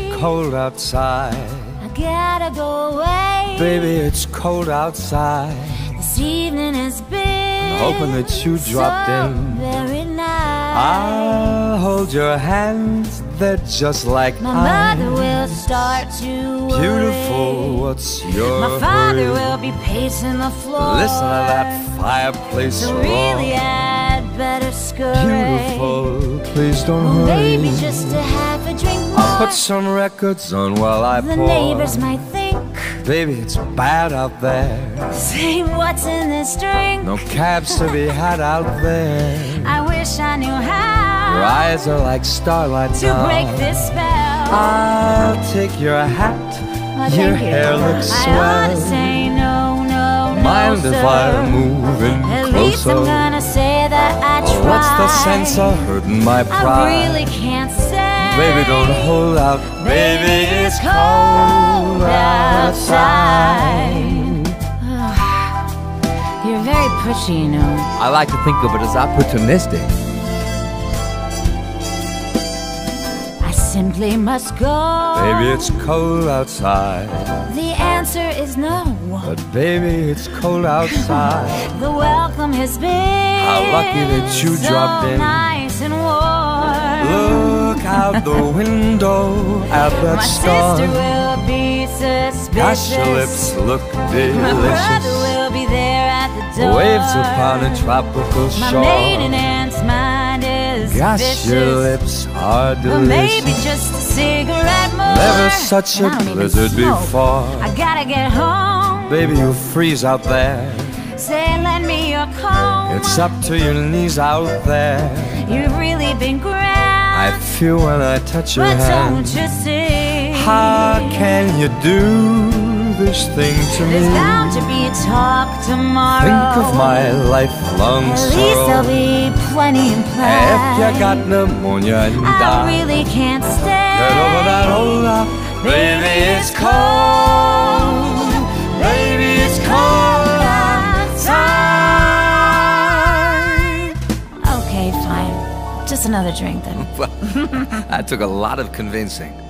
it's cold outside. I gotta go away. Baby, it's cold outside. This evening has been hoping that you dropped in. Very nice. I'll hold your hands, they're just like mine. My mother will start to worry. Beautiful, what's your hurry? My father will be pacing the floor. Listen to that fireplace roar. So really I'd better scurry. Beautiful, please don't hurry. Maybe just a half a drink more. I'll put some records on while I pour. The neighbors might think, baby, it's bad out there. Say what's in this drink. No cabs to be had out there. I wish I knew how. Your eyes are like starlight to now. Break this spell. I'll take your hat. Your hair looks swell. I ought to say no, no, no. Mind if I move in closer? At least I'm gonna say that I tried. What's the sense of hurting my pride? I really can't say. Baby, don't hold out. Baby, it's cold outside. You're very pushy, you know. I like to think of it as opportunistic. I simply must go. Baby, it's cold outside. The answer is no. But baby, it's cold outside. The welcome has been. How lucky that you so dropped in. Nice and warm. Look out the window at that storm. My sister will be suspicious. Gosh, your lips look delicious. My brother will be there at the door. Waves upon a tropical shore. My maiden aunt's mind is gosh, vicious. Your lips are delicious. Or maybe just a cigarette more. Never such a blizzard before. I gotta get home. Baby, you'll freeze out there. Say, lend me your comb. It's up to your knees out there. You've really been great. I feel when I touch your hand. But don't you see? How can you do this thing to me? There's bound to be a talk tomorrow. Think of my lifelong sorrow. At least there'll be plenty implied. If you got pneumonia and die, I really can't stay. Get over that old up. Baby, it's cold. Baby, it's cold outside. Okay, fine. Just another drink then. Well, that took a lot of convincing.